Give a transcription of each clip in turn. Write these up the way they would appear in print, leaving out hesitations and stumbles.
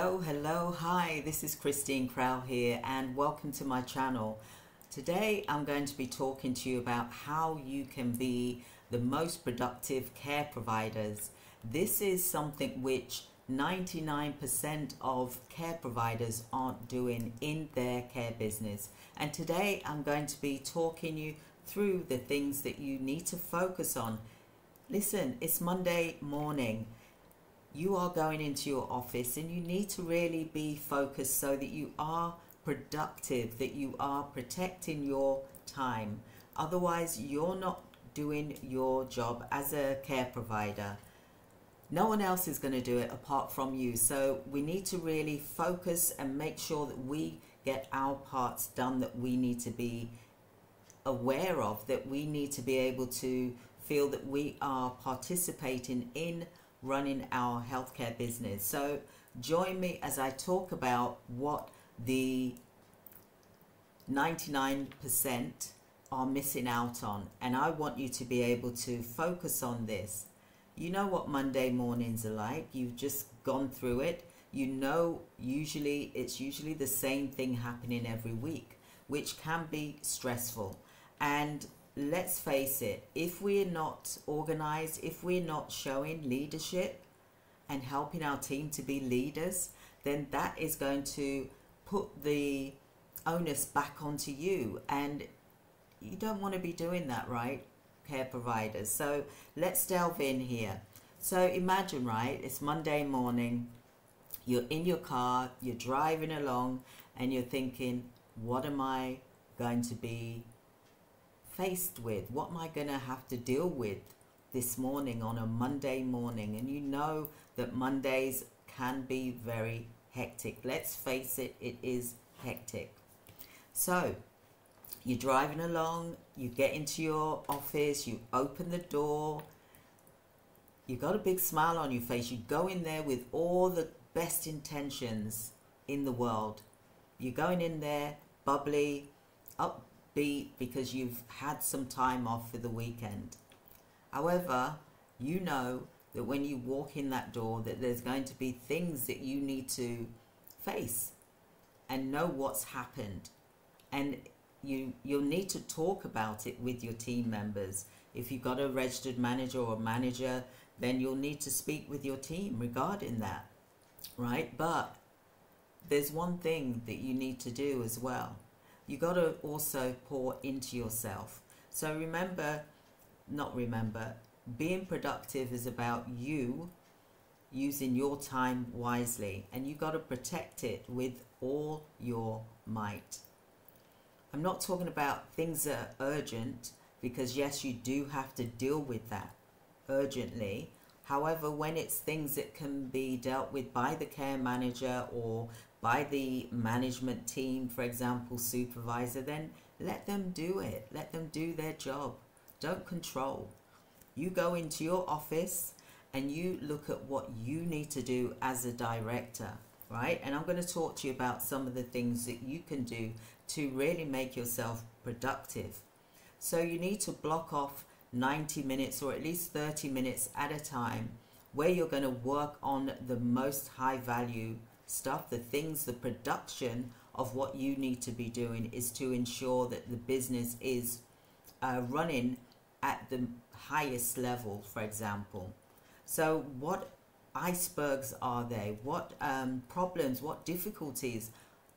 Hello, hi, this is Christine Crowell here and welcome to my channel. Today I'm going to be talking to you about how you can be the most productive care providers. This is something which 99% of care providers aren't doing in their care business, and today I'm going to be talking you through the things that you need to focus on. Listen, it's Monday morning. You are going into your office and you need to really be focused so that you are productive, that you are protecting your time. Otherwise, you're not doing your job as a care provider. No one else is going to do it apart from you. So we need to really focus and make sure that we get our parts done that we need to be aware of, that we need to be able to feel that we are participating in running our healthcare business. So join me as I talk about what the 99% are missing out on, and I want you to be able to focus on this. You know what Monday mornings are like. You've just gone through it. You know, it's usually the same thing happening every week, which can be stressful. And let's face it, if we're not organized, if we're not showing leadership and helping our team to be leaders, then that is going to put the onus back onto you, and you don't want to be doing that, right, care providers? So let's delve in here. So imagine, right, it's Monday morning, you're in your car, you're driving along, and you're thinking, what am I going to be faced with? What am I going to have to deal with this morning on a Monday morning? And you know that Mondays can be very hectic. Let's face it, it is hectic. So you're driving along, you get into your office, you open the door, you've got a big smile on your face, you go in there with all the best intentions in the world. You're going in there bubbly, upbeat, because you've had some time off for the weekend. However, you know that when you walk in that door that there's going to be things that you need to face and know what's happened, and you'll need to talk about it with your team members. If you've got a registered manager or a manager, then you'll need to speak with your team regarding that, right? But there's one thing that you need to do as well. You got to also pour into yourself. So being productive is about you using your time wisely, and you got to protect it with all your might. I'm not talking about things that are urgent, because yes, you do have to deal with that urgently. However, when it's things that can be dealt with by the care manager or by the management team, for example, supervisor, then let them do it. Let them do their job. Don't control. You go into your office and you look at what you need to do as a director, right? And I'm going to talk to you about some of the things that you can do to really make yourself productive. So you need to block off 90 minutes or at least 30 minutes at a time where you're going to work on the most high value stuff, the things, the production of what you need to be doing is to ensure that the business is running at the highest level, for example. So what icebergs are they? What problems, what difficulties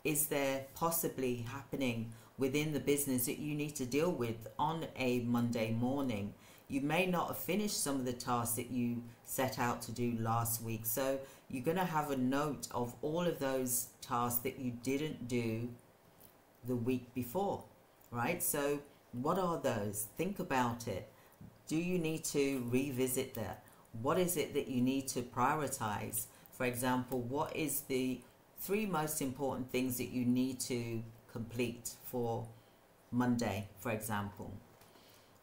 is there possibly happening within the business that you need to deal with on a Monday morning? You may not have finished some of the tasks that you set out to do last week. So you're going to have a note of all of those tasks that you didn't do the week before, right? So what are those? Think about it. Do you need to revisit that? What is it that you need to prioritize? For example, what is the 3 most important things that you need to complete for Monday, for example?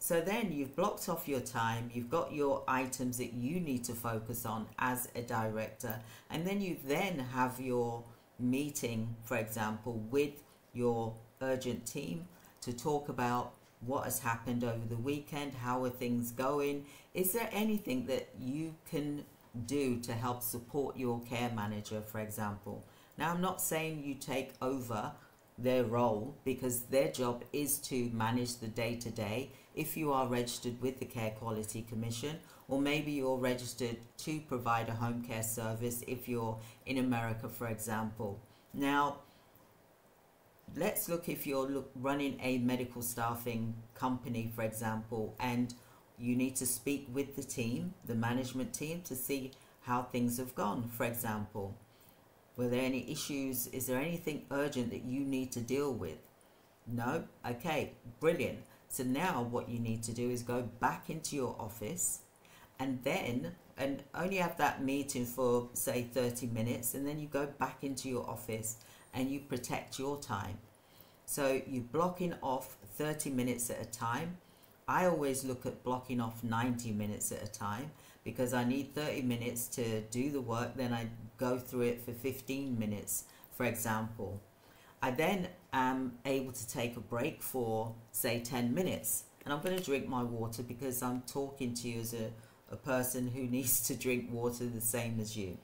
So then you've blocked off your time, you've got your items that you need to focus on as a director, and then you then have your meeting, for example, with your urgent team to talk about what has happened over the weekend, how are things going, is there anything that you can do to help support your care manager, for example. Now, I'm not saying you take over their role, because their job is to manage the day-to-day if you are registered with the Care Quality Commission, or maybe you're registered to provide a home care service if you're in America, for example. Now, let's look if you're running a medical staffing company, for example, and you need to speak with the team, the management team, to see how things have gone, for example. Were there any issues? Is there anything urgent that you need to deal with? No? Okay, brilliant. So now what you need to do is go back into your office and then, and only have that meeting for say 30 minutes, and then you go back into your office and you protect your time. So you're blocking off 30 minutes at a time. I always look at blocking off 90 minutes at a time, because I need 30 minutes to do the work, then I go through it for 15 minutes, for example. I then am able to take a break for say 10 minutes, and I'm going to drink my water because I'm talking to you as a person who needs to drink water the same as you.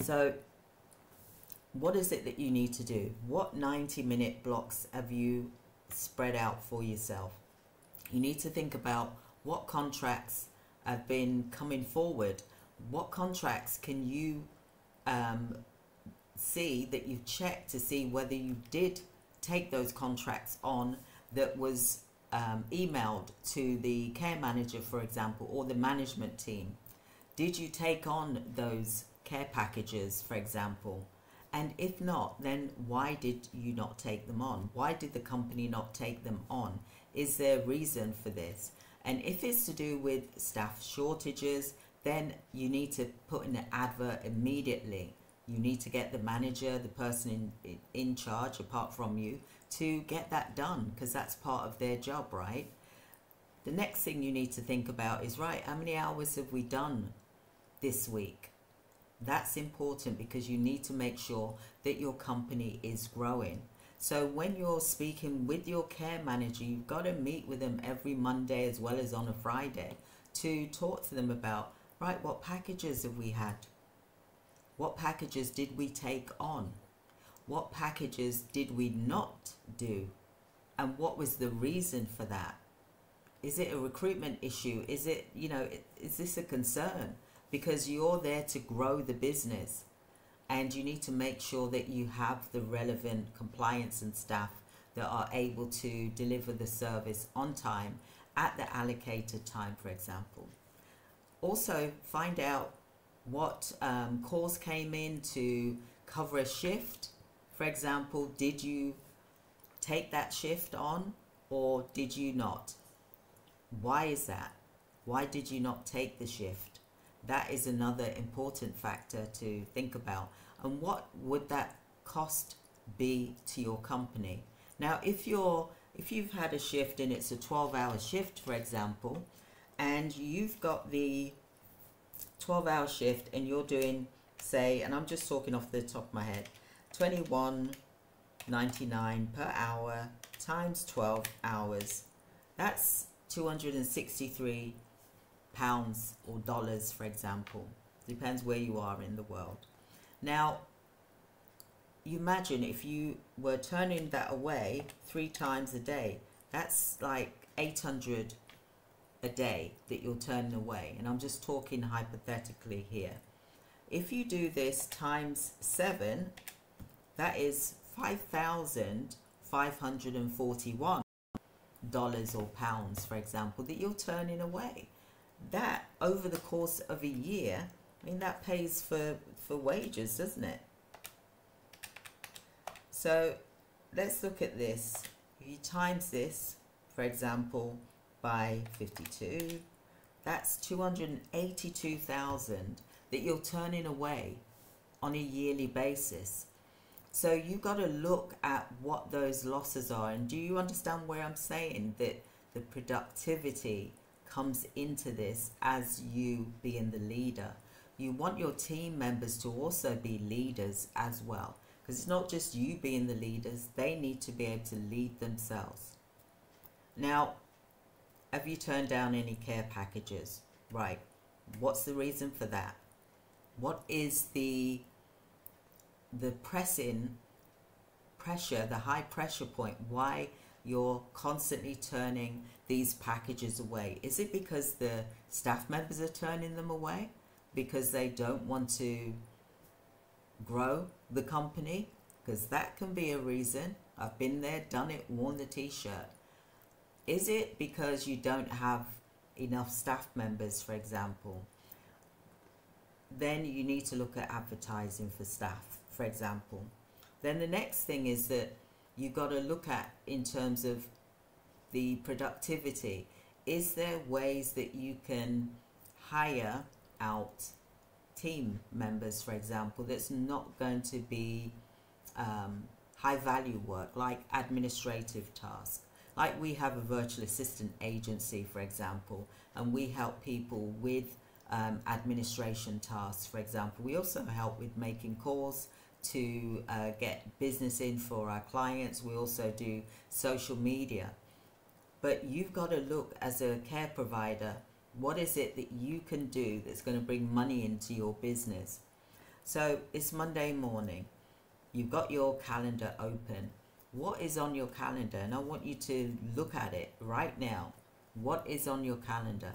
So what is it that you need to do? What 90-minute blocks have you spread out for yourself? You need to think about what contracts have been coming forward. What contracts can you see that you've checked to see whether you did take those contracts on that was emailed to the care manager, for example, or the management team? Did you take on those care packages, for example? And if not, then why did you not take them on? Why did the company not take them on? Is there a reason for this? And if it's to do with staff shortages, then you need to put in an advert immediately. You need to get the manager, the person in charge, apart from you, to get that done, because that's part of their job, right? The next thing you need to think about is, right, how many hours have we done this week? That's important, because you need to make sure that your company is growing. So when you're speaking with your care manager, you've got to meet with them every Monday as well as on a Friday to talk to them about, right, what packages have we had? What packages did we take on? What packages did we not do? And what was the reason for that? Is it a recruitment issue? Is it, you know, is this a concern? Because you're there to grow the business, and you need to make sure that you have the relevant compliance and staff that are able to deliver the service on time at the allocated time, for example. Also, find out what calls came in to cover a shift. For example, did you take that shift on or did you not? Why is that? Why did you not take the shift? That is another important factor to think about. And what would that cost be to your company? Now, if you've had a shift and it's a 12-hour shift, for example, and you've got the 12-hour shift and you're doing, say, and I'm just talking off the top of my head, $21.99 per hour times 12 hours. That's £263 or dollars, for example. Depends where you are in the world. Now, you imagine if you were turning that away 3 times a day, that's like 800 a day that you're turning away. And I'm just talking hypothetically here. If you do this times 7, that is $5,541 or pounds, for example, that you're turning away. That over the course of a year, I mean, that pays for wages, doesn't it? So let's look at this. If you times this, for example, by 52, that's 282,000 that you're turning away on a yearly basis. So you've got to look at what those losses are. And do you understand where I'm saying that the productivity comes into this as you being the leader? You want your team members to also be leaders as well, because it's not just you being the leaders, they need to be able to lead themselves. Now, Have you turned down any care packages? Right. What's the reason for that? What is the pressure, the high pressure point? Why you're constantly turning these packages away? Is it because the staff members are turning them away? Because they don't want to grow the company? Because that can be a reason. I've been there, done it, worn the t-shirt. Is it because you don't have enough staff members, for example? Then you need to look at advertising for staff, for example. Then the next thing is that you've got to look at in terms of the productivity. Is there ways that you can hire out team members, for example, that's not going to be high value work, like administrative tasks? Like we have a virtual assistant agency, for example, and we help people with administration tasks, for example. We also help with making calls to get business in for our clients. We also do social media. But you've got to look as a care provider, what is it that you can do that's going to bring money into your business? So it's Monday morning. You've got your calendar open. What is on your calendar? And I want you to look at it right now. What is on your calendar?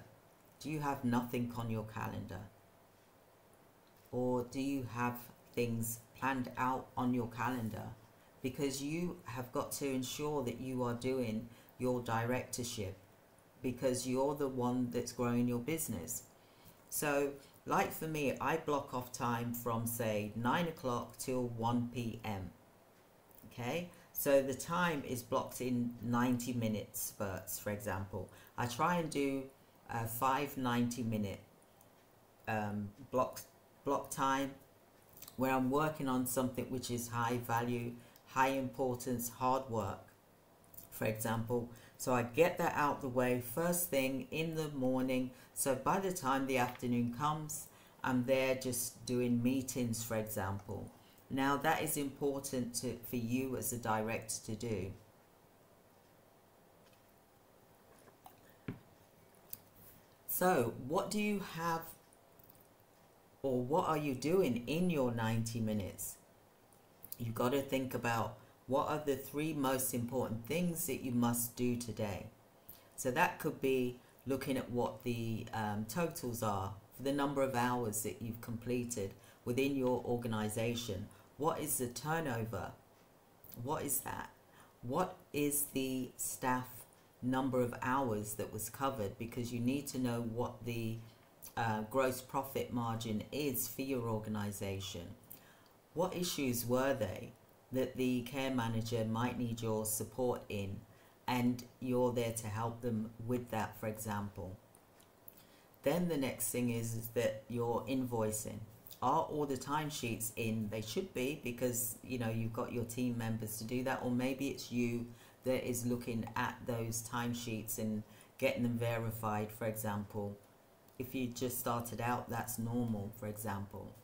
Do you have nothing on your calendar? Or do you have things planned out on your calendar? Because you have got to ensure that you are doing your directorship, because you're the one that's growing your business. So like for me, I block off time from say 9 o'clock till 1 p.m. Okay, so the time is blocked in 90-minute spurts, for example. I try and do 5 90-minute block time where I'm working on something which is high value, high importance, hard work, for example. So I get that out the way first thing in the morning. So by the time the afternoon comes, I'm there just doing meetings, for example. Now that is important for you as a director to do. So what do you have, or what are you doing in your 90 minutes? You've got to think about what are the 3 most important things that you must do today. So that could be looking at what the totals are for the number of hours that you've completed within your organization. What is the turnover? What is that? What is the staff number of hours that was covered? Because you need to know what the gross profit margin is for your organization. What issues were they that the care manager might need your support in, and you're there to help them with that, for example? Then the next thing is that you're invoicing. Are all the timesheets in? They should be, because you know you've got your team members to do that, or maybe it's you that is looking at those timesheets and getting them verified, for example. If you just started out, that's normal, for example.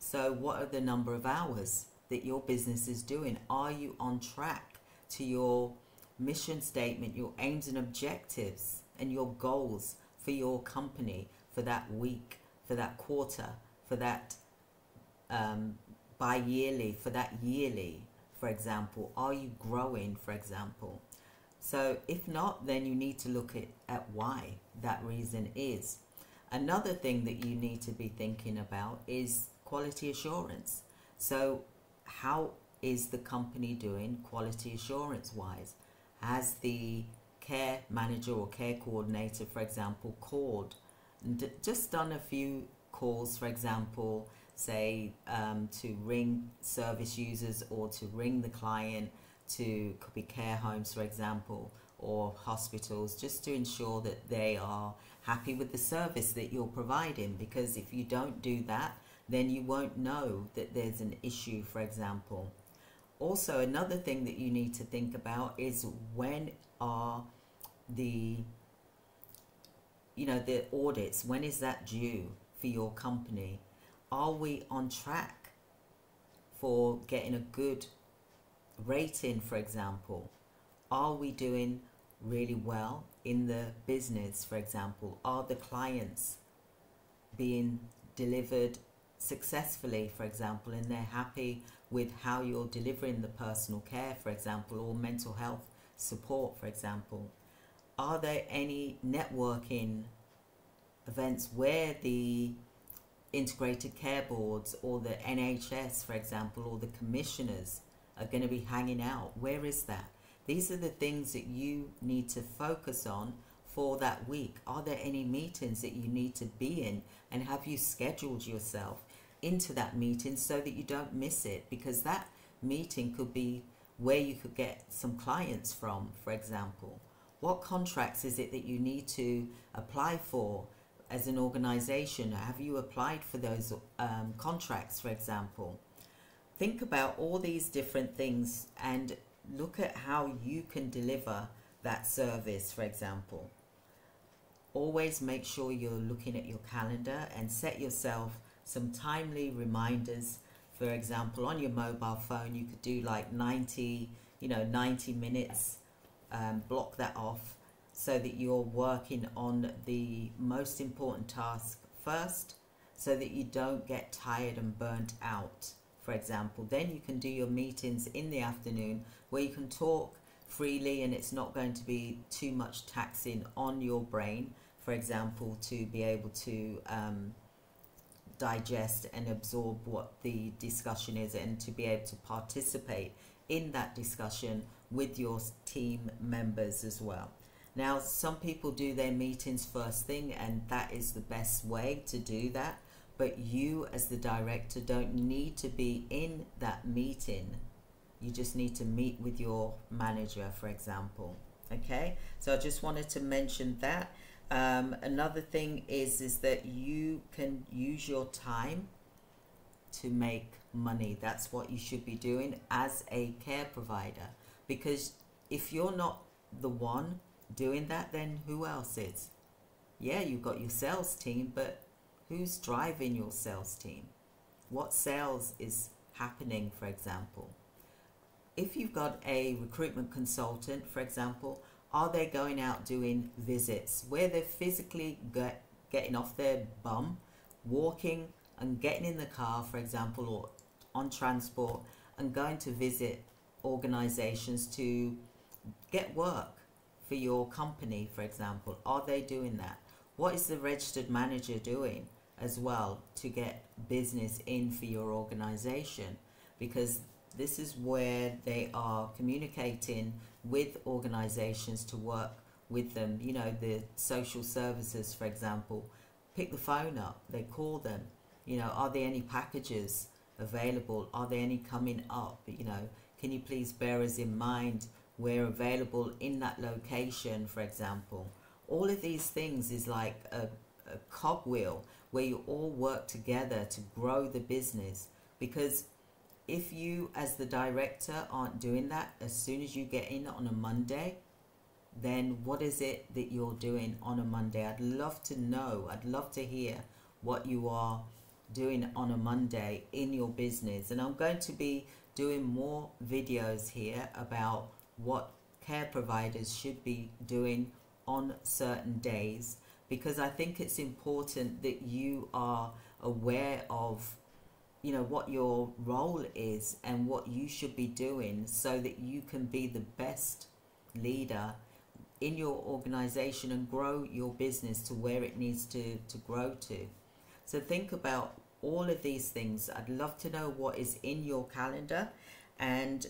So what are the number of hours that your business is doing? Are you on track to your mission statement, your aims and objectives and your goals for your company for that week, for that quarter, for that bi-yearly, for that yearly, for example? Are you growing, for example? So if not, then you need to look at why that reason is. Another thing that you need to be thinking about is quality assurance. So how is the company doing quality assurance wise? Has the care manager or care coordinator, for example, called and just done a few calls, for example, say to ring service users or to ring the client to, could be care homes, for example, or hospitals, just to ensure that they are happy with the service that you're providing? Because if you don't do that, then you won't know that there's an issue, for example. Also, another thing that you need to think about is when are the, you know, the audits, when is that due for your company? Are we on track for getting a good rating, for example? Are we doing really well in the business, for example? Are the clients being delivered successfully, for example, and they're happy with how you're delivering the personal care, for example, or mental health support, for example? Are there any networking events where the integrated care boards or the NHS, for example, or the commissioners are going to be hanging out? Where is that? These are the things that you need to focus on for that week. Are there any meetings that you need to be in, and have you scheduled yourself into that meeting so that you don't miss it? Because that meeting could be where you could get some clients from, for example. What contracts is it that you need to apply for as an organization? Have you applied for those contracts, for example? Think about all these different things and look at how you can deliver that service, for example. Always make sure you're looking at your calendar and set yourself some timely reminders. For example, on your mobile phone, you could do like 90 minutes, block that off so that you're working on the most important task first, so that you don't get tired and burnt out, for example. Then you can do your meetings in the afternoon where you can talk freely, and it's not going to be too much taxing on your brain, for example, to be able to digest and absorb what the discussion is, and to be able to participate in that discussion with your team members as well. Now, some people do their meetings first thing, and that is the best way to do that, but you as the director don't need to be in that meeting. You just need to meet with your manager, for example. Okay, so I just wanted to mention that. Another thing is that you can use your time to make money. That's what you should be doing as a care provider, because if you're not the one doing that, then who else is? Yeah, you've got your sales team, but who's driving your sales team? What sales is happening, for example? If you've got a recruitment consultant, for example, are they going out doing visits where they're physically getting off their bum, walking and getting in the car, for example, or on transport, and going to visit organizations to get work for your company, for example? Are they doing that? What is the registered manager doing as well to get business in for your organization? Because this is where they are communicating with organizations to work with them. You know, the social services, for example, pick the phone up, they call them. You know, are there any packages available? Are there any coming up? You know, can you please bear us in mind? We're available in that location, for example. All of these things is like a cogwheel where you all work together to grow the business. Because if you as the director aren't doing that, as soon as you get in on a Monday, then what is it that you're doing on a Monday? I'd love to know. I'd love to hear what you are doing on a Monday in your business. And I'm going to be doing more videos here about what care providers should be doing on certain days, because I think it's important that you are aware of, you know, what your role is and what you should be doing, so that you can be the best leader in your organization and grow your business to where it needs to grow to. So think about all of these things. I'd love to know what is in your calendar. And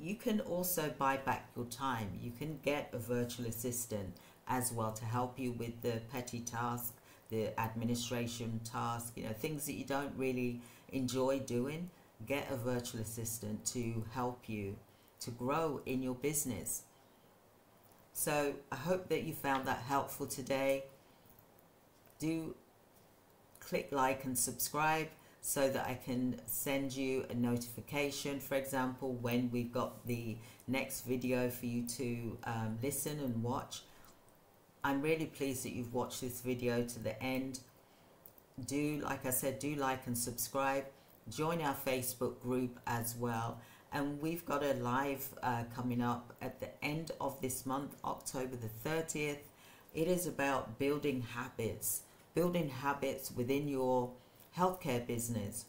you can also buy back your time. You can get a virtual assistant as well to help you with the petty task, the administration task, you know, things that you don't really enjoy doing. Get a virtual assistant to help you to grow in your business. So I hope that you found that helpful today. Do click like and subscribe, so that I can send you a notification, for example, when we've got the next video for you to listen and watch. I'm really pleased that you've watched this video to the end. Do, like I said, do like and subscribe. Join our Facebook group as well. and we've got a live coming up at the end of this month, October the 30th. It is about building habits within your healthcare business,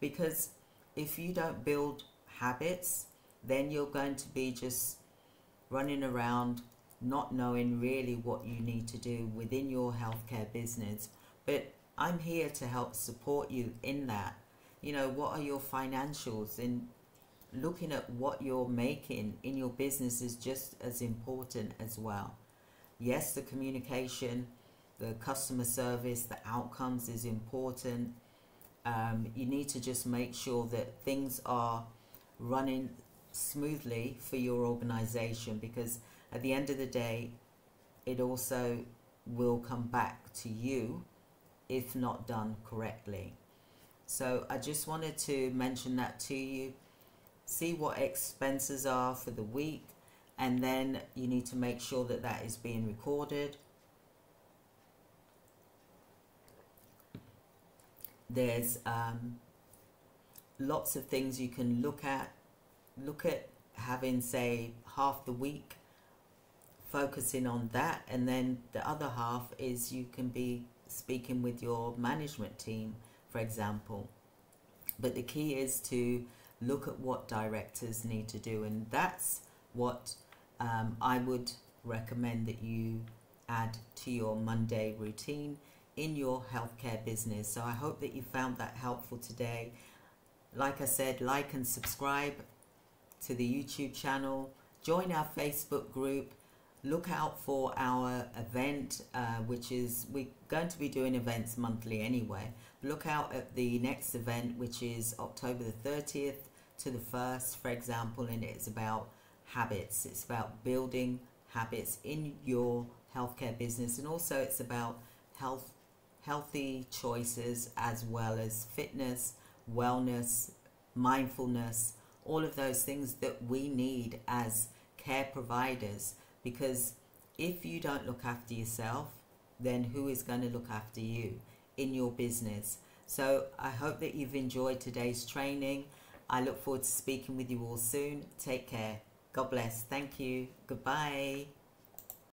because if you don't build habits, then you're going to be just running around not knowing really what you need to do within your healthcare business. But I'm here to help support you in that. You know, what are your financials, and looking at what you're making in your business is just as important as well. Yes, the communication, the customer service, the outcomes is important. You need to just make sure that things are running smoothly for your organization, because at the end of the day, it also will come back to you if not done correctly. So I just wanted to mention that to you. See what expenses are for the week, and then you need to make sure that that is being recorded. There's lots of things you can look at. Look at having, say, half the week focusing on that, and then the other half is you can be speaking with your management team, for example. But the key is to look at what directors need to do, and that's what I would recommend that you add to your Monday routine in your healthcare business. So I hope that you found that helpful today. Like I said, like and subscribe to the YouTube channel, join our Facebook group, look out for our event, which is, we're going to be doing events monthly anyway. Look out at the next event, which is October the 30th to the 1st, for example, and it's about habits. It's about building habits in your healthcare business, and also it's about healthy choices, as well as fitness, wellness, mindfulness, all of those things that we need as care providers. Because if you don't look after yourself, then who is going to look after you in your business? So I hope that you've enjoyed today's training. I look forward to speaking with you all soon. Take care. God bless. Thank you. Goodbye.